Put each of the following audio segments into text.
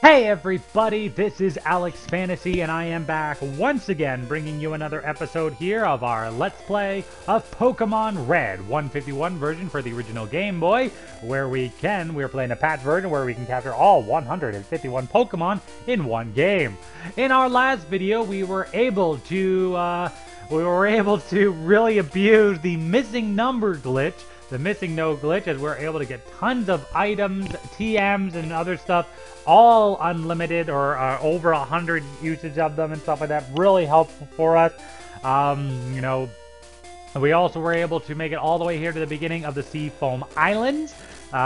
Hey everybody, this is AlexFantasy and I am back once again bringing you another episode here of our Let's Play of Pokemon Red 151 version for the original Game Boy, where we're playing a patch version where we can capture all 151 Pokemon in one game. In our last video we were able to really abuse the MissingNo. glitch, as we're able to get tons of items, TMs, and other stuff, all unlimited or over 100 usage of them and stuff like that. Really helpful for us. You know, we also were able to make it all the way here to the beginning of the Sea Foam Islands.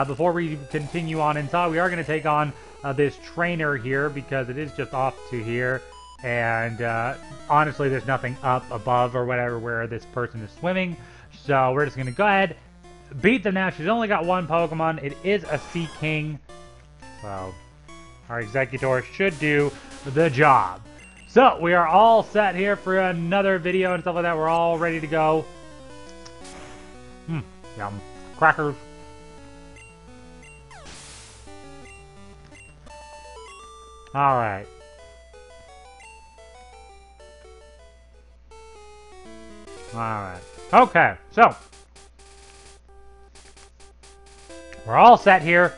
Before we continue on inside, we are going to take on this trainer here because it is just off to here. And honestly, there's nothing up above or whatever where this person is swimming. So we're just going to go ahead, beat them now. She's only got one Pokemon. It is a Sea King. So our Exeggutor should do the job. So we are all set here for another video and stuff like that. We're all ready to go. Yum. Crackers. Alright. Alright. Okay, so we're all set here.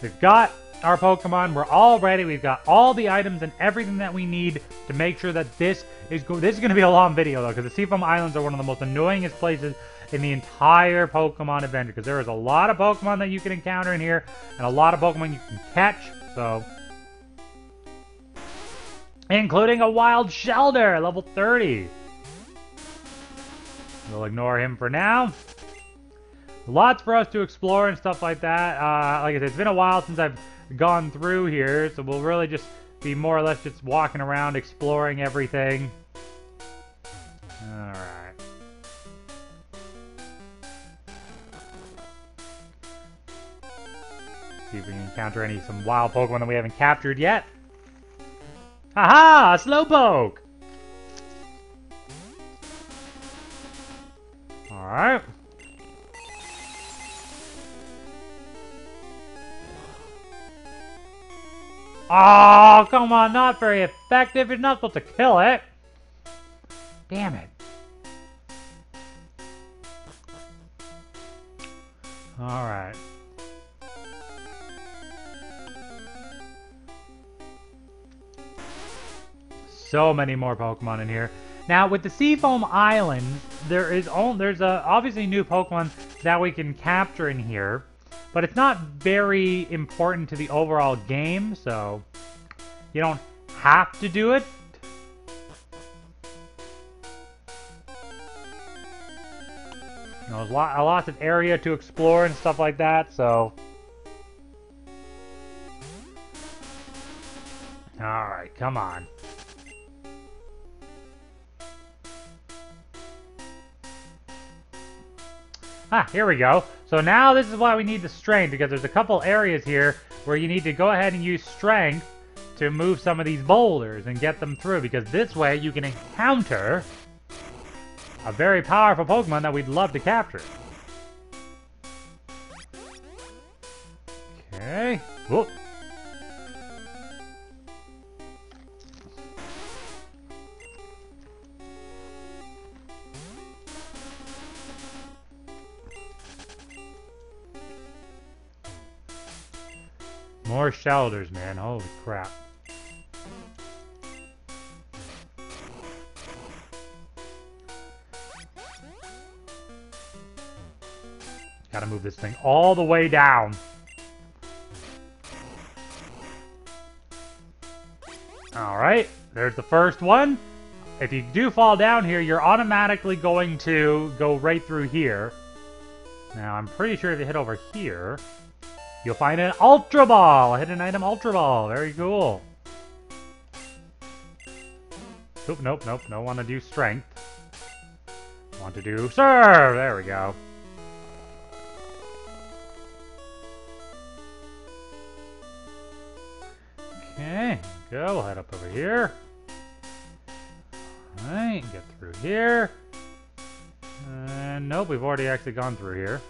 We've got our Pokemon. We're all ready. We've got all the items and everything that we need to make sure that this is going to be a long video, though, because the Sea Foam Islands are one of the most annoyingest places in the entire Pokemon adventure, because there is a lot of Pokemon that you can encounter in here and a lot of Pokemon you can catch, so including a wild Shellder, level 30. We'll ignore him for now. Lots for us to explore and stuff like that. Like I said, it's been a while since I've gone through here, so we'll really just be more or less just walking around, exploring everything. Alright. See if we can encounter some wild Pokemon that we haven't captured yet. Haha! A Slowpoke! Alright. Oh, come on, not very effective. You're not supposed to kill it. Damn it. Alright. So many more Pokemon in here. Now, with the Sea Foam Island, there's obviously new Pokemon that we can capture in here, but it's not very important to the overall game, so you don't have to do it. You know, there's lots of area to explore and stuff like that, so... Alright, come on. Ah, here we go. So now this is why we need the strength, because there's a couple areas here where you need to go ahead and use strength to move some of these boulders and get them through, because this way you can encounter a very powerful Pokemon that we'd love to capture. Okay. Whoop. More Shelders, man. Holy crap. Gotta move this thing all the way down. Alright, there's the first one. If you do fall down here, you're automatically going to go right through here. Now, I'm pretty sure if you hit over here... You'll find an Ultra Ball! A hidden item Ultra Ball! Very cool! Nope, nope, nope. Don't want to do strength. Want to do serve! There we go. Okay, go. We'll head up over here. Alright, get through here. And nope, we've already actually gone through here.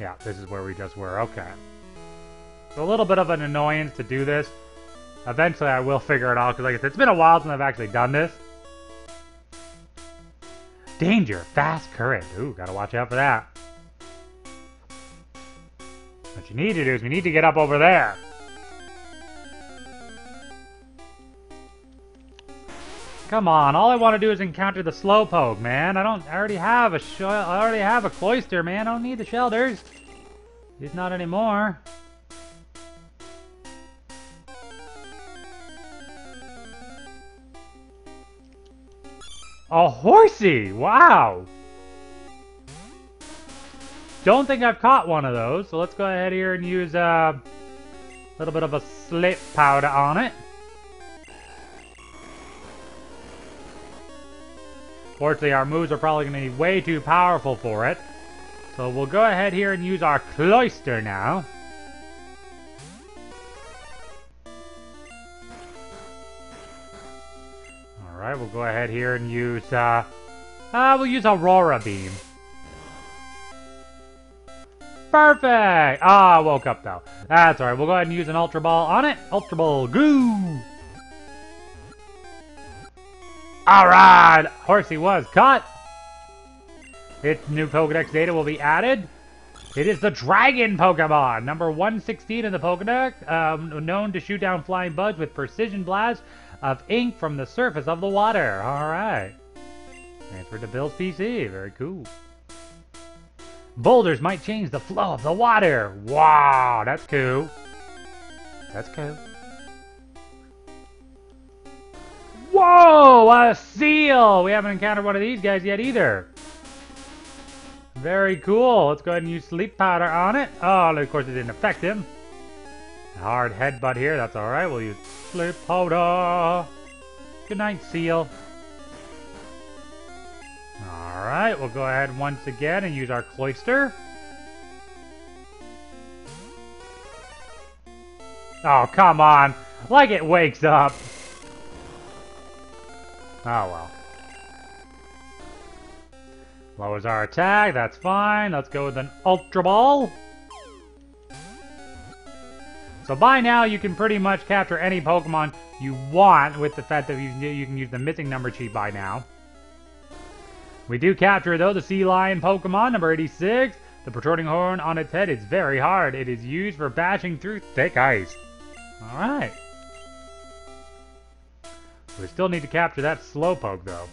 Yeah, this is where we just were. Okay. It's a little bit of an annoyance to do this. Eventually I will figure it out, because like I said, it's been a while since I've actually done this. Danger, fast current. Ooh, gotta watch out for that. What you need to do is we need to get up over there. Come on, all I want to do is encounter the Slowpoke, man. I already have a cloister, man. I don't need the shelters. At least not anymore. A horsey! Wow! Don't think I've caught one of those, so let's go ahead here and use a little bit of a slip powder on it. Fortunately, our moves are probably going to be way too powerful for it. So we'll go ahead here and use our cloister now. Alright, we'll go ahead here and use, we'll use Aurora Beam. Perfect! Ah, I woke up though. That's alright, we'll go ahead and use an Ultra Ball on it. Ultra Ball, goo! Alright! Horsey was caught! Its new Pokedex data will be added. It is the Dragon Pokemon, number 116 in the Pokedex, known to shoot down flying bugs with precision blasts of ink from the surface of the water. Alright. Transferred to Bill's PC. Very cool. Boulders might change the flow of the water. Wow, that's cool. That's cool. Whoa! A seal! We haven't encountered one of these guys yet either. Very cool. Let's go ahead and use sleep powder on it. Oh, and of course it didn't affect him. Hard headbutt here. That's alright. We'll use sleep powder. Good night, seal. Alright, we'll go ahead once again and use our cloister. Oh, come on. Like it wakes up. Oh, well. Lowers our attack. That's fine. Let's go with an Ultra Ball. So by now, you can pretty much capture any Pokemon you want with the fact that you can use the missing number cheat by now. We do capture, though, the Sea Lion Pokemon, number 86. The protruding horn on its head is very hard. It is used for bashing through thick ice. All right. We still need to capture that Slowpoke, though.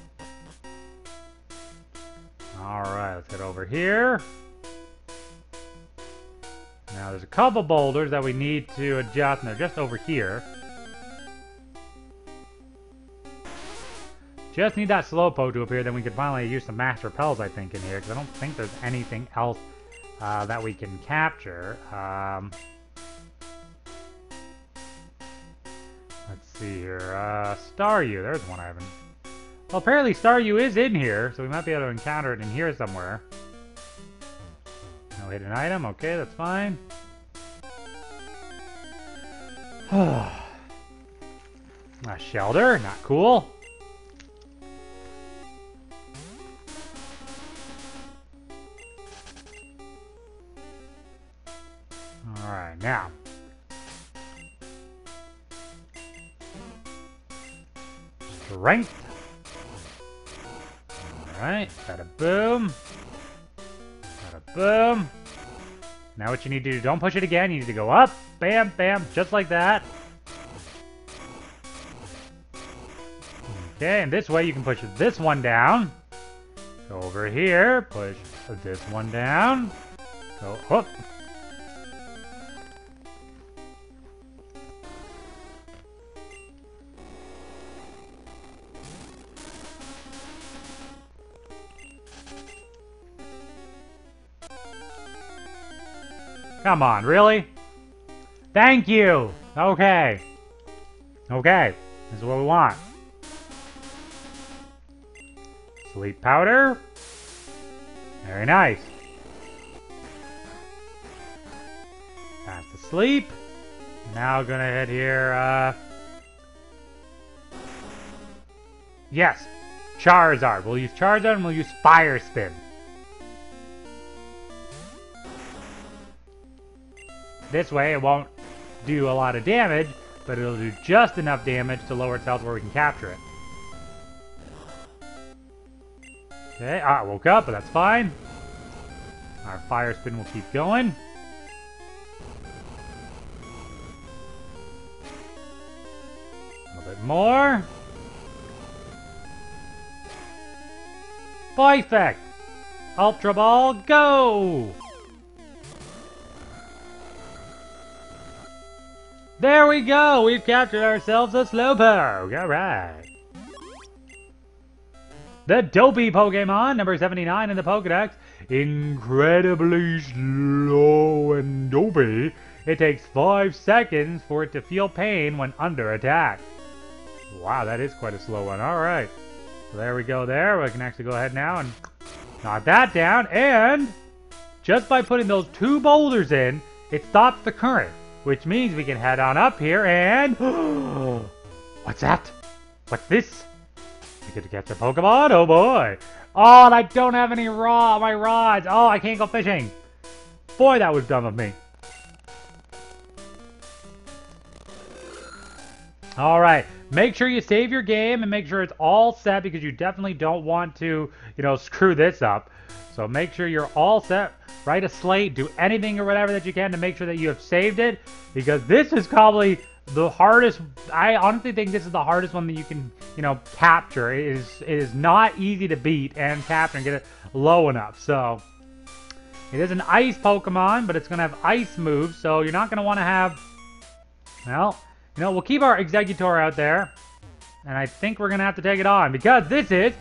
Alright, let's get over here. Now, there's a couple boulders that we need to adjust, and they're just over here. Just need that Slowpoke to appear, then we can finally use some Max Repels, I think, in here, because I don't think there's anything else that we can capture. Let's see here. Staryu. There's one I haven't... Well, apparently Staryu is in here, so we might be able to encounter it in here somewhere. No hidden item. Okay, that's fine. A shelter. Not cool. Alright, now... Strength. Alright, bada boom. Bada boom. Now what you need to do, don't push it again, you need to go up. Bam, bam, just like that. Okay, and this way you can push this one down. Go over here, push this one down. Go up. Come on, really? Thank you! Okay. Okay. This is what we want. Sleep powder. Very nice. Fast asleep. Now gonna head here, Yes! Charizard. We'll use Charizard and we'll use Fire Spin. This way, it won't do a lot of damage, but it'll do just enough damage to lower its health where we can capture it. Okay, I woke up, but that's fine. Our fire spin will keep going. A little bit more. Perfect! Ultra Ball, go! There we go! We've captured ourselves a Slowpoke! Alright. The dopey Pokemon, number 79 in the Pokedex. Incredibly slow and dopey. It takes 5 seconds for it to feel pain when under attack. Wow, that is quite a slow one. Alright. So there we go there. We can actually go ahead now and knock that down. And just by putting those 2 boulders in, it stops the current. Which means we can head on up here and... What's that? What's this? We get to catch a Pokemon? Oh boy! Oh, and I don't have any my rods! Oh, I can't go fishing! Boy, that was dumb of me. Alright, make sure you save your game and make sure it's all set because you definitely don't want to, you know, screw this up. So make sure you're all set. Write a slate, do anything or whatever that you can to make sure that you have saved it, because this is probably the hardest. I honestly think this is the hardest one that you can, you know, capture. It is not easy to beat and capture and get it low enough. So it is an ice Pokemon, but it's going to have ice moves, so you're not going to want to have, well, you know, we'll keep our Exeggutor out there, and I think we're going to have to take it on, because this is,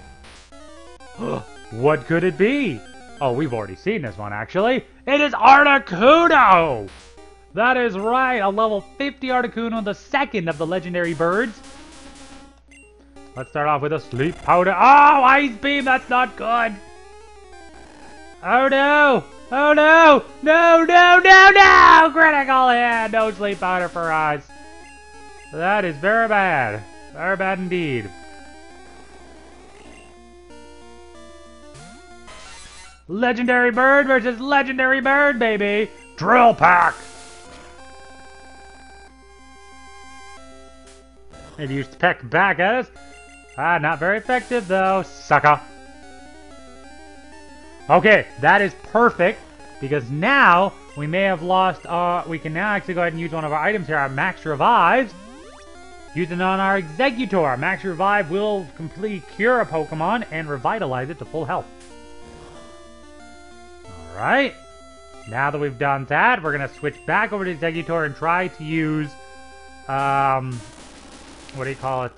what could it be? Oh, we've already seen this one, actually. It is Articuno! That is right, a level 50 Articuno, the second of the legendary birds. Let's start off with a sleep powder. Oh, ice beam, that's not good. Oh, no. Oh, no. No, no, no, no. Critical hit. No sleep powder for us. That is very bad. Very bad indeed. Legendary bird versus legendary bird, baby! Drill pack! Maybe you peck back at us. Ah, not very effective though, sucker. Okay, that is perfect, because now we may have lost we can now actually go ahead and use one of our items here, our Max Revives. Use it on our Exeggutor. Max Revive will completely cure a Pokemon and revitalize it to full health. Alright, now that we've done that, we're going to switch back over to Exeggutor and try to use, what do you call it,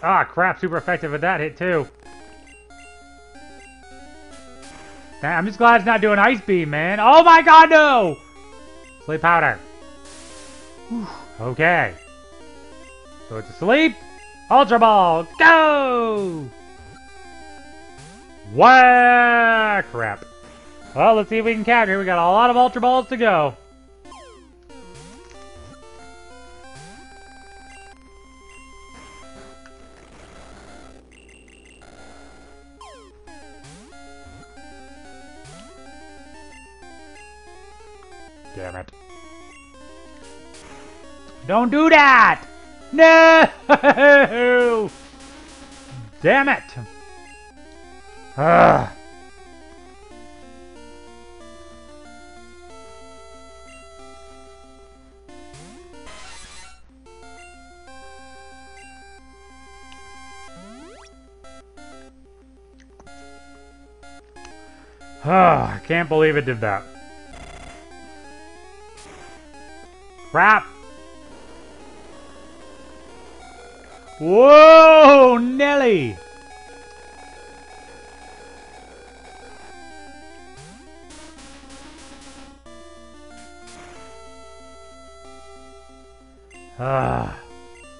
crap, super effective with that hit too. I'm just glad it's not doing Ice Beam, man. Oh my god, no! Sleep Powder. Whew. Okay. So it's asleep. Ultra Ball, go! Wah! Crap. Well, let's see if we can capture. We got a lot of Ultra Balls to go. Damn it. Don't do that! No! Damn it! Ugh. Oh, I can't believe it did that. Crap! Whoa, Nelly!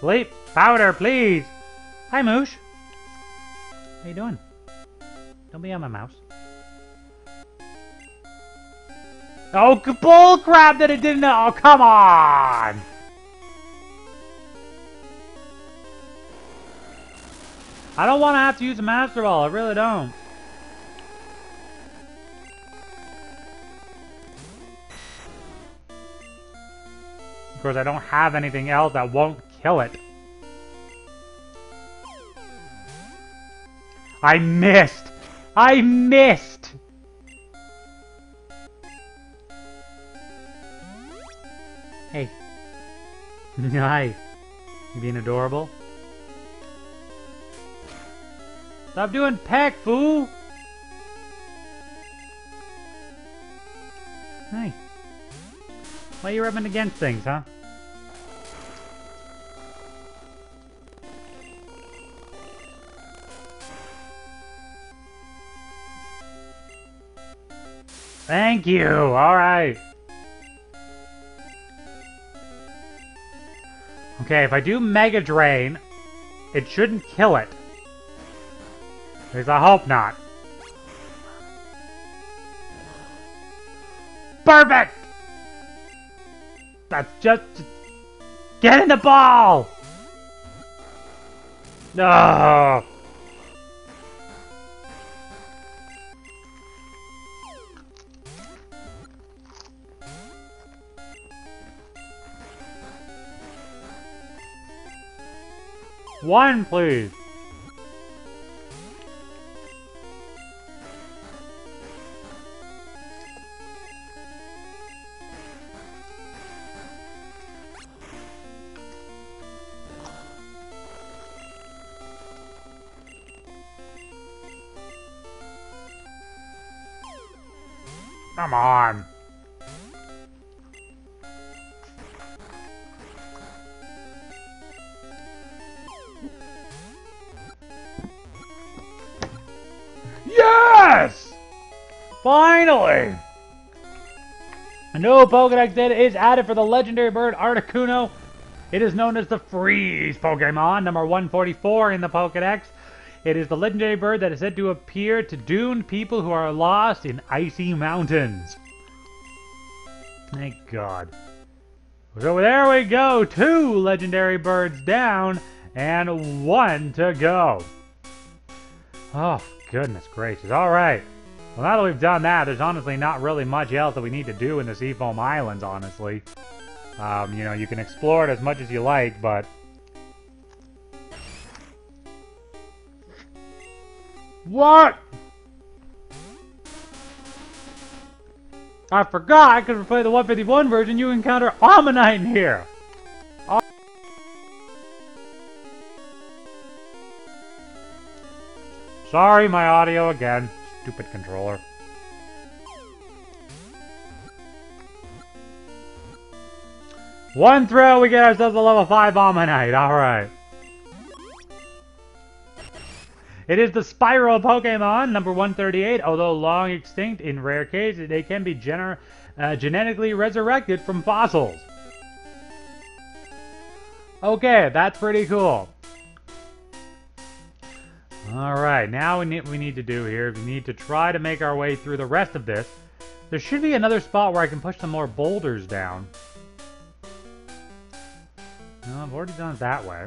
Sleep powder, please. Hi, Moosh. How you doing? Don't be on my mouse. Oh, bull crap that it didn't. Oh, come on. I don't want to have to use a Master Ball. I really don't. because I don't have anything else that won't kill it. I missed! I missed! Hey. Hi. You being adorable? Stop doing peck, fool! Hey. Why are you rubbing against things, huh? Thank you! Alright! Okay, if I do Mega Drain, it shouldn't kill it. At least I hope not. Perfect! That's just... Get in the ball! No. One, please. Come on. Yes! Finally! A new Pokédex data is added for the legendary bird Articuno. It is known as the Freeze Pokémon, number 144 in the Pokédex. It is the legendary bird that is said to appear to doomed people who are lost in icy mountains. Thank God. So there we go. 2 legendary birds down and 1 to go. Oh, goodness gracious. All right. Well, now that we've done that, there's honestly not really much else that we need to do in the Sea Foam Islands, honestly. You know, you can explore it as much as you like, but... What? I forgot, because we play the 151 version, you encounter Ammonite in here! Sorry, my audio again. Stupid controller. One throw, we get ourselves a level 5 Ammonite, alright. It is the Spiral Pokémon, number 138. Although long extinct, in rare cases, they can be genetically resurrected from fossils. Okay, that's pretty cool. Alright, now we need to do here, we need to try to make our way through the rest of this. There should be another spot where I can push some more boulders down. No, I've already done it that way.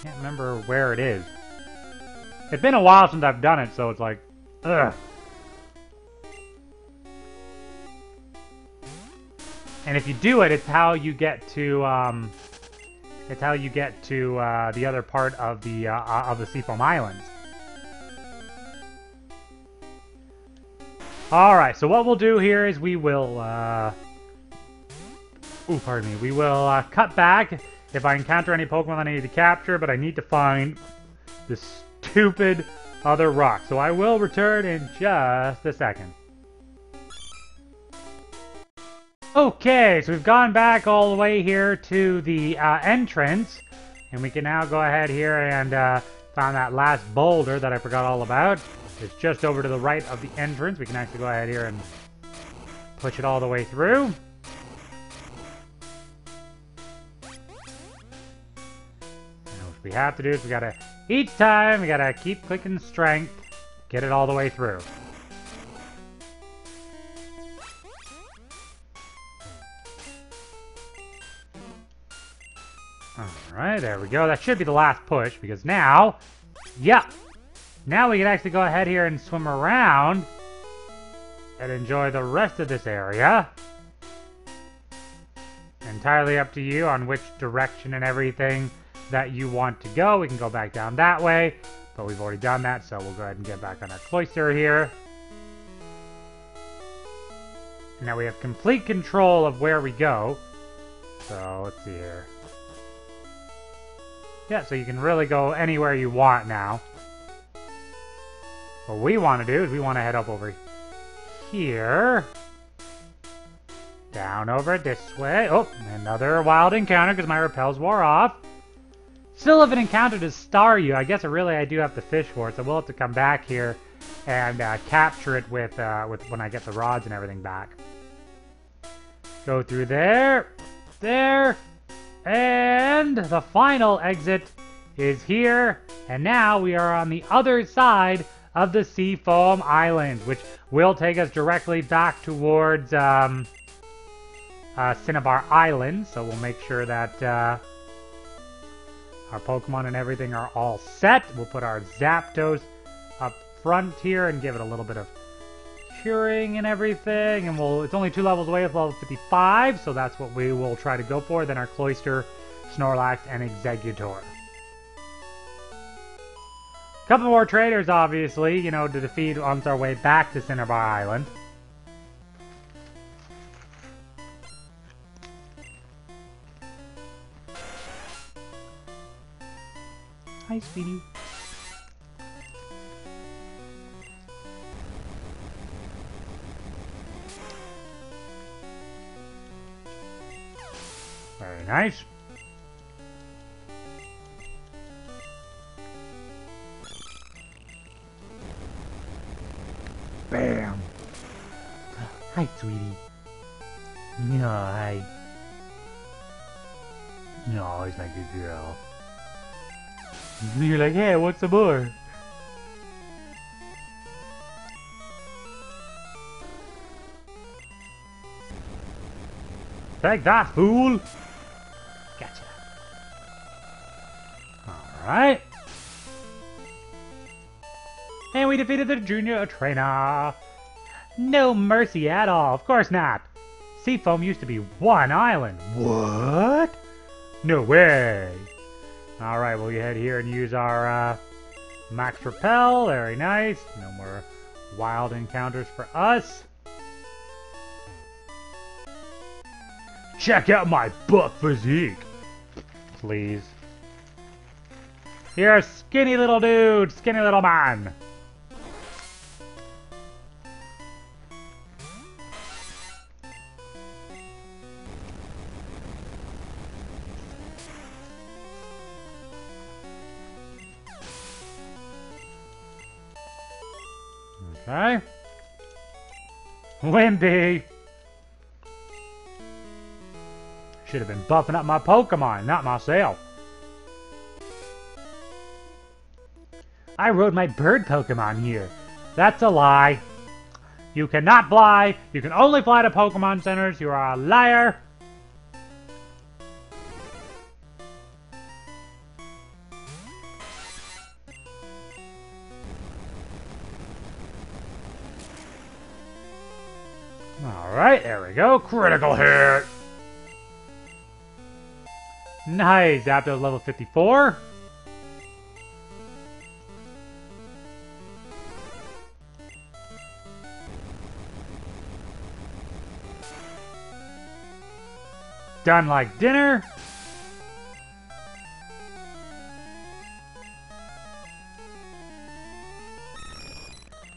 Can't remember where it is. It's been a while since I've done it, so it's like, ugh. And if you do it, it's how you get to, the other part of the Sea Foam Islands. All right. So what we'll do here is we will, we will cut back. If I encounter any Pokemon I need to capture, but I need to find this stupid other rock. So I will return in just a second. Okay, so we've gone back all the way here to the entrance. And we can now go ahead here and find that last boulder that I forgot all about. It's just over to the right of the entrance. We can actually go ahead here and push it all the way through. We have to do is we gotta, each time, we gotta keep clicking strength, get it all the way through. Alright, there we go. That should be the last push, because now, yeah, now we can actually go ahead here and swim around and enjoy the rest of this area. entirely up to you on which direction and everything that you want to go. We can go back down that way, but we've already done that, so we'll go ahead and get back on our cloister here. And now we have complete control of where we go. So, let's see here. Yeah, so you can really go anywhere you want now. What we want to do is we want to head up over here. Down over this way. Oh, another wild encounter because my repels wore off. Still haven't encountered a Staryu. I guess really I do have to fish for it, so we'll have to come back here and capture it with when I get the rods and everything back. Go through there. There. And the final exit is here. And now we are on the other side of the Sea Foam Islands, which will take us directly back towards Cinnabar Island. So we'll make sure that our Pokemon and everything are all set. We'll put our Zapdos up front here and give it a little bit of curing and everything, and it's only 2 levels away with level 55, so that's what we will try to go for. Then our Cloyster, Snorlax, and Exeggutor. A couple more traders, obviously, you know, to defeat on our way back to Cinnabar Island. Hi, sweetie. Very nice. Bam. Hi, sweetie. No, hi. No, it's my good girl. You're like, hey, what's the more? Take that, fool! Gotcha. Alright. And we defeated the junior trainer. No mercy at all. Of course not. Seafoam used to be one island. What? No way. Alright, well, you head here and use our max repel. Very nice. No more wild encounters for us. Check out my buff physique. Please. You're a skinny little dude. Skinny little man. Okay. Wimby! Should have been buffing up my Pokemon, not myself. I rode my bird Pokemon here. That's a lie. You cannot fly. You can only fly to Pokemon centers. You are a liar. Alright, there we go. Critical hit! Nice! Zapdos level 54. Done like dinner.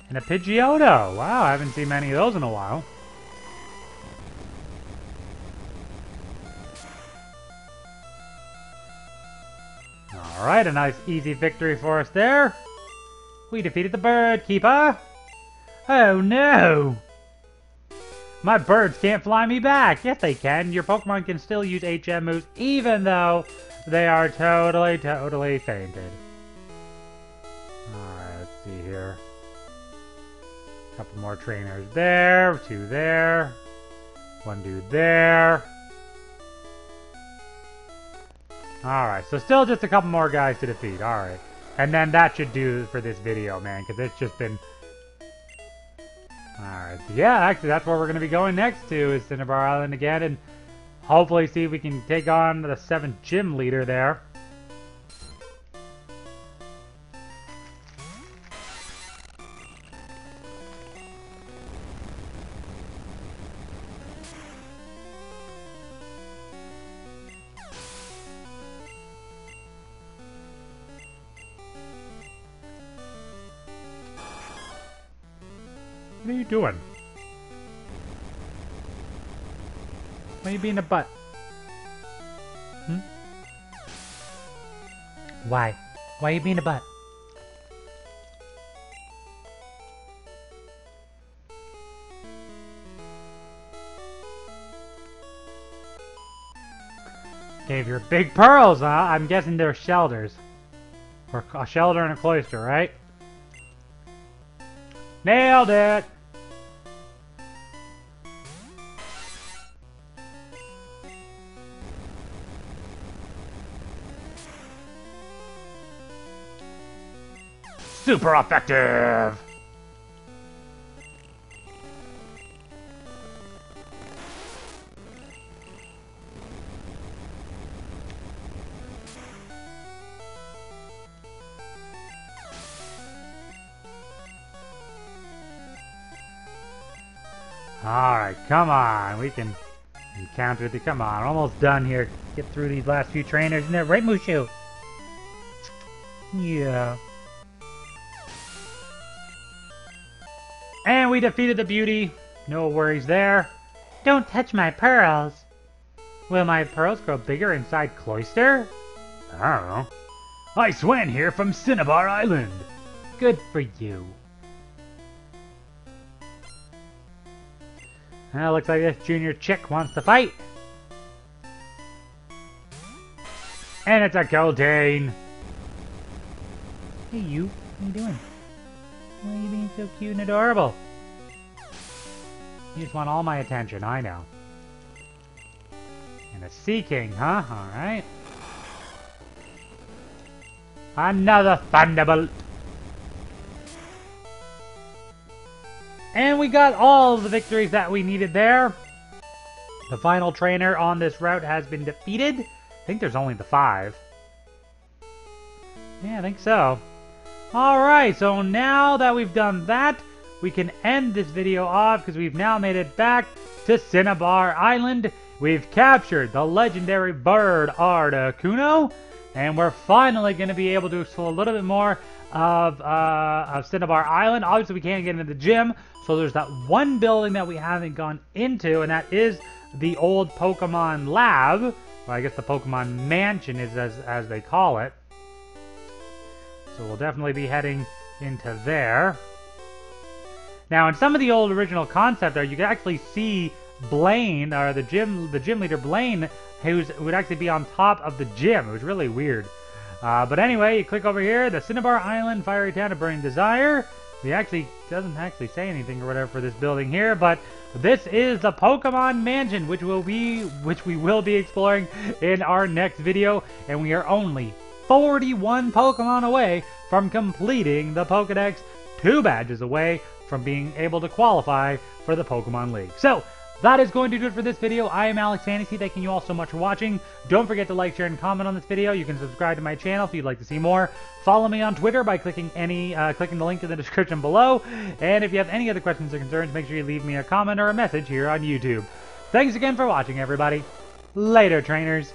And a Pidgeotto. Wow, I haven't seen many of those in a while. Alright, a nice easy victory for us there. We defeated the bird keeper. Oh no! My birds can't fly me back. Yes they can. Your Pokemon can still use HM moves even though they are totally fainted. Alright, let's see here. A couple more trainers there. 2 there. 1 dude there. Alright, so still just a couple more guys to defeat, alright. And then that should do for this video, man, because it's just been... Alright, so yeah, actually that's where we're going to be going next to, is Cinnabar Island again, and Hopefully see if we can take on the 7th gym leader there. What are you doing? Why are you being a butt? Hmm? Why? Why are you being a butt? Gave your big pearls, huh? I'm guessing they're shelters. Or a shelter and a cloister, right? Nailed it! Super effective! Alright, come on. We can encounter the... Come on, almost done here. Get through these last few trainers. Isn't that right, Mushu? Yeah. And we defeated the beauty. No worries there. Don't touch my pearls. Will my pearls grow bigger inside Cloister? I don't know. I swam here from Cinnabar Island. Good for you. Well, looks like this junior chick wants to fight. And it's a Goldeen. Hey you, what are you doing? Why are you being so cute and adorable? You just want all my attention, I know. And a Sea King, huh? Alright. Another Thunderbolt! And we got all the victories that we needed there. The final trainer on this route has been defeated. I think there's only the 5. Yeah, I think so. Alright, so now that we've done that, we can end this video off because we've now made it back to Cinnabar Island. We've captured the legendary bird Articuno, and we're finally going to be able to explore a little bit more of Cinnabar Island. Obviously, we can't get into the gym, so there's that one building that we haven't gone into, and that is the old Pokemon Lab, or I guess the Pokemon Mansion is as they call it. So we'll definitely be heading into there. Now, in some of the old original concept art, you can actually see Blaine, or the gym leader Blaine, who would actually be on top of the gym. It was really weird. But anyway, you click over here, the Cinnabar Island, Fiery Town of Burning Desire. It actually doesn't actually say anything or whatever for this building here, but this is the Pokemon Mansion, which we will be exploring in our next video, and we are only 41 Pokemon away from completing the Pokédex, 2 badges away from being able to qualify for the Pokemon League. So, that is going to do it for this video. I am AlexFantasy, thanking you all so much for watching. Don't forget to like, share, and comment on this video. You can subscribe to my channel if you'd like to see more. Follow me on Twitter by clicking the link in the description below. And if you have any other questions or concerns, make sure you leave me a comment or a message here on YouTube. Thanks again for watching, everybody. Later, trainers.